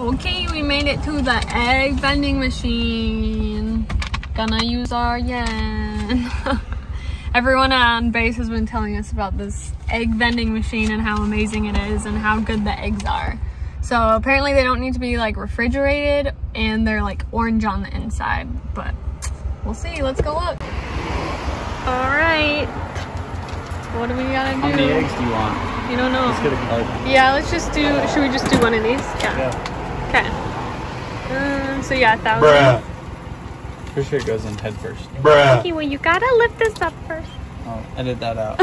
Okay, we made it to the egg vending machine. Gonna use our yen. Everyone on base has been telling us about this egg vending machine and how amazing it is and how good the eggs are. So apparently they don't need to be like refrigerated and they're like orange on the inside, but we'll see. Let's go look. All right. What do we gotta do? How many eggs do you want? You don't know. Let's get a card. Yeah, let's just do, should we just do one of these? Yeah. Okay. So yeah, 1,000. Bruh. Pretty sure it goes in head first. Bruh. Okay, well you gotta lift this up first. Oh, edit that out.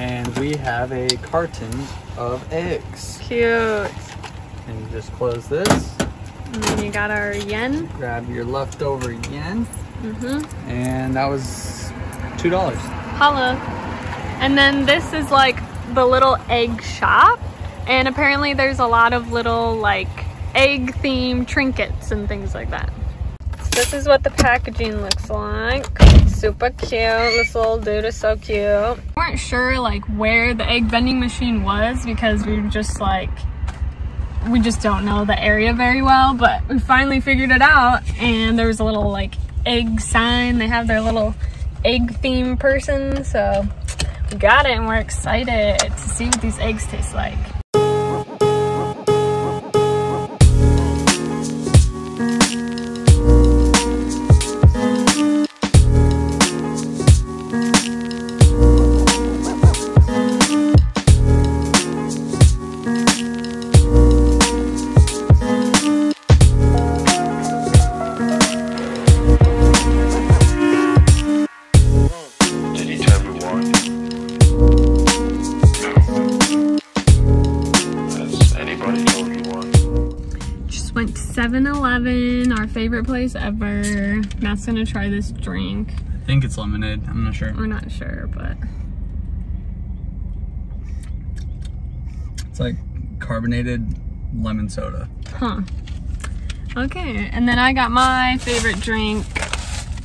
And we have a carton of eggs. Cute. And you just close this. And then you got our yen. Grab your leftover yen. Mm-hmm. And that was $2. Holla. And then this is like the little egg shop. And apparently there's a lot of little like egg themed trinkets and things like that. So this is what the packaging looks like. Super cute. This little dude is so cute. We weren't sure like where the egg vending machine was because we were just like, we just don't know the area very well, but we finally figured it out. And there was a little like egg sign. They have their little egg theme person. So we got it and we're excited to see what these eggs taste like. Went to 7-Eleven, our favorite place ever. Matt's gonna try this drink. I think it's lemonade, I'm not sure. We're not sure, but. It's like carbonated lemon soda. Huh. Okay, and then I got my favorite drink.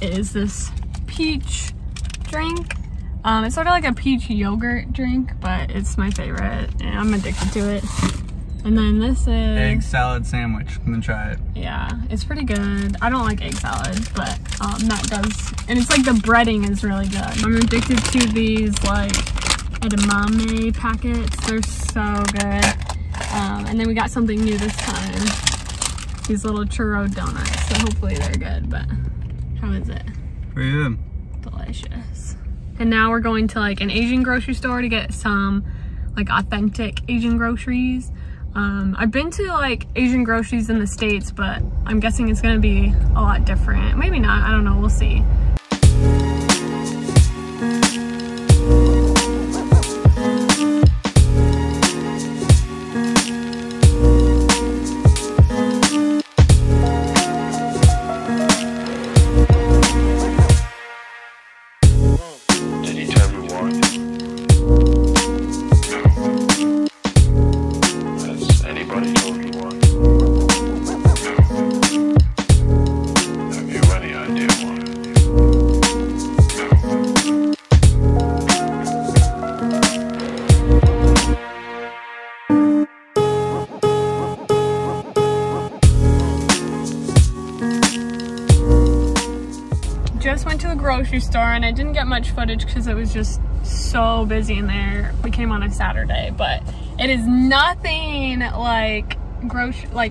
It is this peach drink. It's sort of like a peach yogurt drink, but it's my favorite and I'm addicted to it. And then this is... egg salad sandwich. I'm gonna try it. Yeah, it's pretty good. I don't like egg salad, but that does... And it's like the breading is really good. I'm addicted to these like edamame packets. They're so good. And then we got something new this time. These little churro donuts. So hopefully they're good, but how is it? Pretty good. Delicious. And now we're going to like an Asian grocery store to get some like authentic Asian groceries. I've been to like Asian groceries in the States, but I'm guessing it's gonna be a lot different. Maybe not, I don't know, we'll see. Just went to the grocery store and I didn't get much footage because it was just so busy in there. We came on a Saturday, but it is nothing like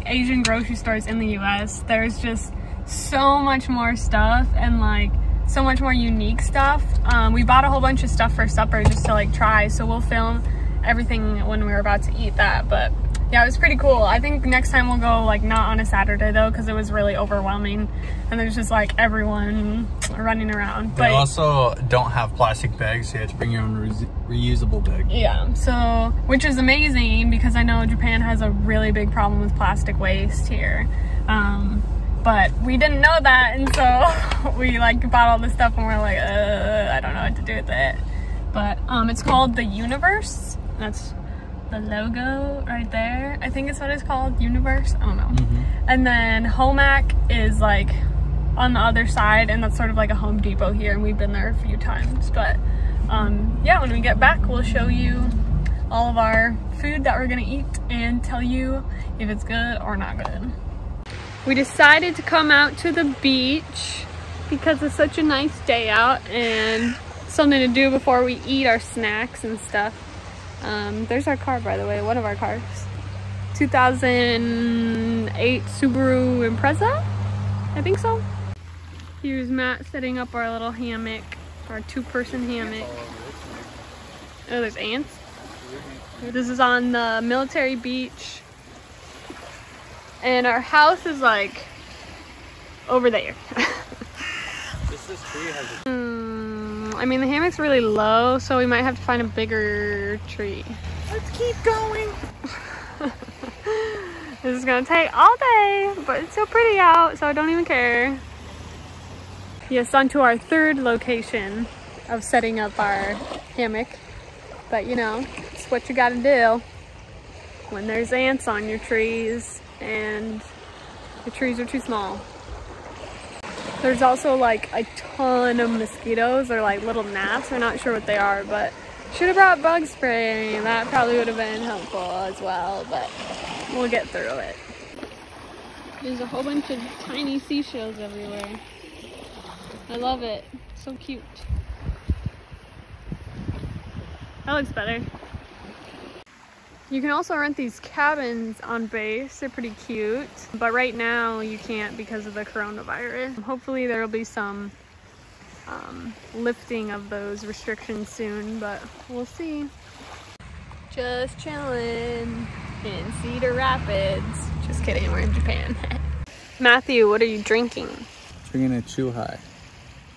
Asian grocery stores in the US. There's just so much more stuff and like so much more unique stuff. We bought a whole bunch of stuff for supper just to like try, so we'll film everything when we were about to eat that, but yeah, it was pretty cool. I think next time we'll go like not on a Saturday though, because it was really overwhelming and there's just like everyone running around. But they also don't have plastic bags, so you have to bring your own reusable bag. Yeah, so which is amazing because I know Japan has a really big problem with plastic waste here, but we didn't know that, and so we like bought all this stuff and we're like, I don't know what to do with it. But it's called the Universe. That's the logo right there. I think it's what it's called, Universe, I don't know. Mm-hmm. And then Homac is like on the other side, and that's sort of like a Home Depot here, and we've been there a few times. But yeah, when we get back, we'll show you all of our food that we're gonna eat and tell you if it's good or not good. We decided to come out to the beach because it's such a nice day out and something to do before we eat our snacks and stuff. There's our car, by the way, one of our cars. 2008 Subaru Impreza, I think so. Here's Matt setting up our little hammock, our two-person hammock. Oh, there's ants. This is on the military beach. And our house is like over there. This tree has a I mean, the hammock's really low, so we might have to find a bigger tree. Let's keep going. This is gonna take all day, but it's so pretty out, so I don't even care. Yes, on to our third location of setting up our hammock. But you know, it's what you gotta do when there's ants on your trees and the trees are too small. There's also like a ton of mosquitoes or like little gnats. We're not sure what they are, but should have brought bug spray. That probably would have been helpful as well, but we'll get through it. There's a whole bunch of tiny seashells everywhere. I love it. So cute. That looks better. You can also rent these cabins on base. They're pretty cute, but right now you can't because of the coronavirus. Hopefully there will be some lifting of those restrictions soon, but we'll see. Just chilling in Cedar Rapids. Just kidding, we're in Japan. Matthew, what are you drinking? Drinking a Chuhai.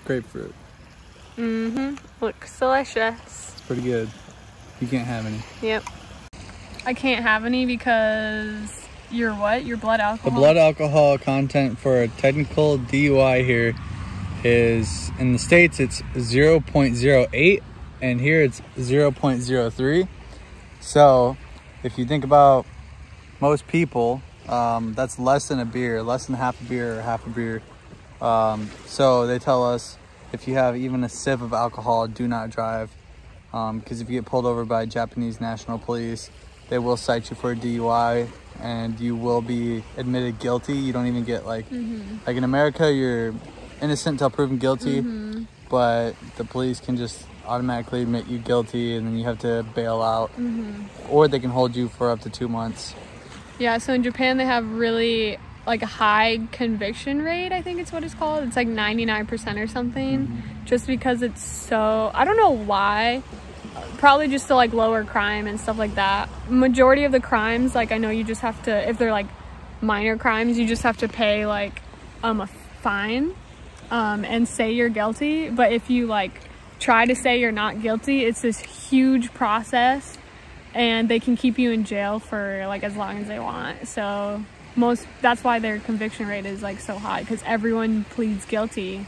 Grapefruit. Mm-hmm. Looks delicious. It's pretty good. You can't have any. Yep. I can't have any because your what? Your blood alcohol? The blood alcohol content for a technical DUI here is, in the States, it's 0.08, and here it's 0.03. So if you think about most people, that's less than a beer, less than half a beer or half a beer. So they tell us if you have even a sip of alcohol, do not drive. Because if you get pulled over by Japanese National Police, they will cite you for a DUI and you will be admitted guilty. You don't even get like, like in America, you're innocent until proven guilty, but the police can just automatically admit you guilty and then you have to bail out, or they can hold you for up to 2 months. Yeah, so in Japan they have really like a high conviction rate, I think it's what it's called. It's like 99% or something, just because it's so, I don't know why, probably just to like lower crime and stuff like that. Majority of the crimes, like I know you just have to, if they're like minor crimes, you just have to pay like a fine and say you're guilty. But if you like try to say you're not guilty, it's this huge process and they can keep you in jail for like as long as they want. So most, that's why their conviction rate is like so high, because everyone pleads guilty,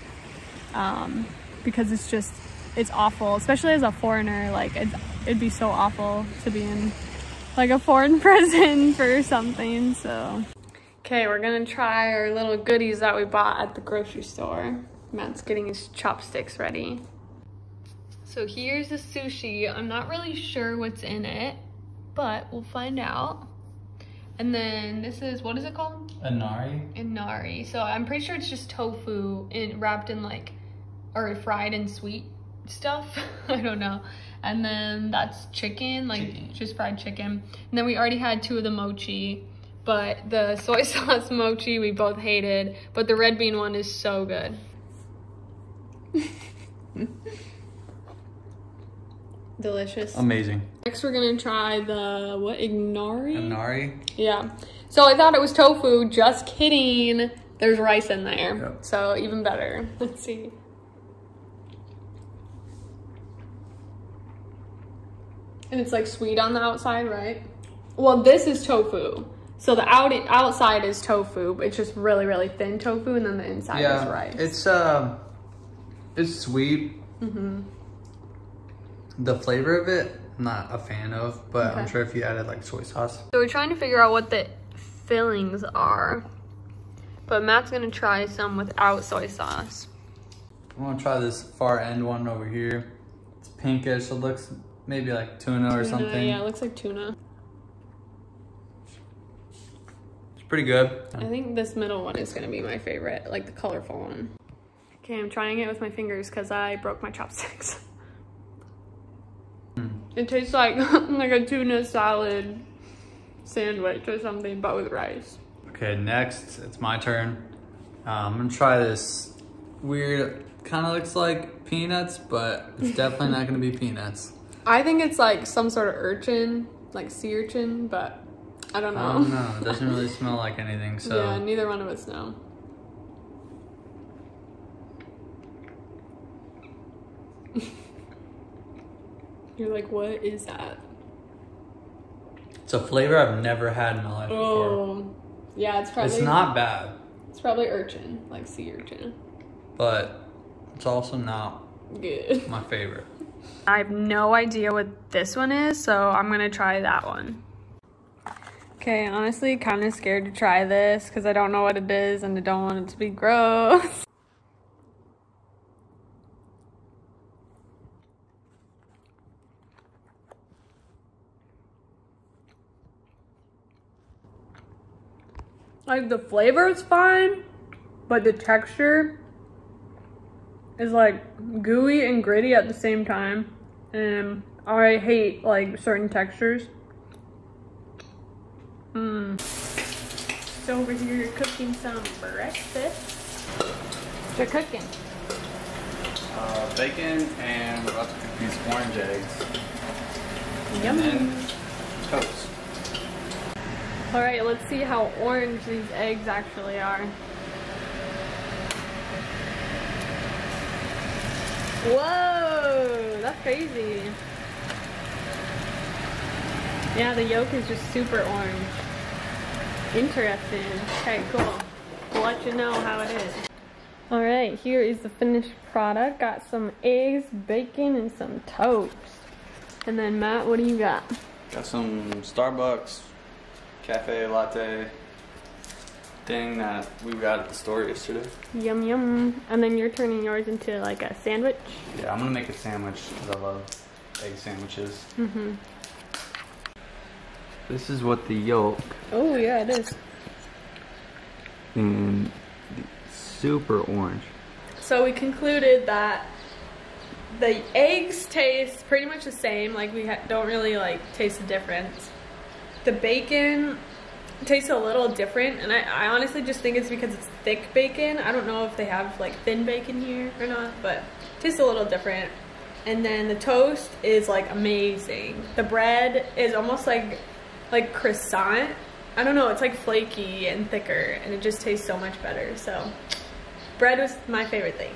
because it's just, it's awful, especially as a foreigner. Like it'd be so awful to be in like a foreign prison for something. So okay, we're gonna try our little goodies that we bought at the grocery store. Matt's getting his chopsticks ready. So here's the sushi. I'm not really sure what's in it, but we'll find out. And then this is, what is it called? Inari. Inari. So I'm pretty sure it's just tofu wrapped in like, or fried in sweet stuff. I don't know. And then that's chicken, like just fried chicken. And then we already had two of the mochi, but the soy sauce mochi we both hated, but the red bean one is so good. Delicious. Amazing. Next we're gonna try the, what, Inari? Inari. Yeah. So I thought it was tofu, just kidding. There's rice in there. Yep. So even better. Let's see. And it's like sweet on the outside, right? Well, this is tofu. So the outside is tofu, but it's just really, really thin tofu, and then the inside is rice. It's sweet. The flavor of it, not a fan of, but I'm sure if you added like soy sauce. So we're trying to figure out what the fillings are. But Matt's gonna try some without soy sauce. I'm gonna try this far end one over here. It's pinkish, it looks maybe like tuna or something. Yeah, it looks like tuna. It's pretty good. I think this middle one is gonna be my favorite, like the colorful one. Okay, I'm trying it with my fingers because I broke my chopsticks. It tastes like, a tuna salad sandwich or something, but with rice. Okay, next, it's my turn. I'm gonna try this weird, kind of looks like peanuts, but it's definitely not gonna be peanuts. I think it's like some sort of urchin, like sea urchin, but I don't know. I don't know, it doesn't really smell like anything, so. Yeah, neither one of us know. You're like, what is that? It's a flavor I've never had in my life before. Yeah, it's probably... It's not bad. It's probably urchin, like sea urchin. But it's also not good. My favorite. I have no idea what this one is, so I'm gonna try that one. Okay, honestly, kind of scared to try this because I don't know what it is and I don't want it to be gross. Like, the flavor is fine, but the texture is like gooey and gritty at the same time. And I hate like certain textures. So over here cooking some breakfast. What you're cooking? Bacon, and we're about to cook these orange eggs. Yum. And then toast. All right, let's see how orange these eggs actually are. Whoa, that's crazy. Yeah, the yolk is just super orange. Interesting. Okay, cool. We'll let you know how it is. All right, here is the finished product. Got some eggs, bacon, and some toast. And then Matt, what do you got? Got some Starbucks cafe latte thing that we got at the store yesterday. Yum yum. And then you're turning yours into like a sandwich? Yeah, I'm gonna make a sandwich because I love egg sandwiches. Mm-hmm. This is what the yolk. Oh yeah, it is. And super orange. So we concluded that the eggs taste pretty much the same. Like we don't really like taste the difference. The bacon tastes a little different, and I honestly just think it's because it's thick bacon. I don't know if they have like thin bacon here or not, but it tastes a little different. And then the toast is like amazing. The bread is almost like croissant. I don't know, it's like flaky and thicker, and it just tastes so much better. So bread was my favorite thing.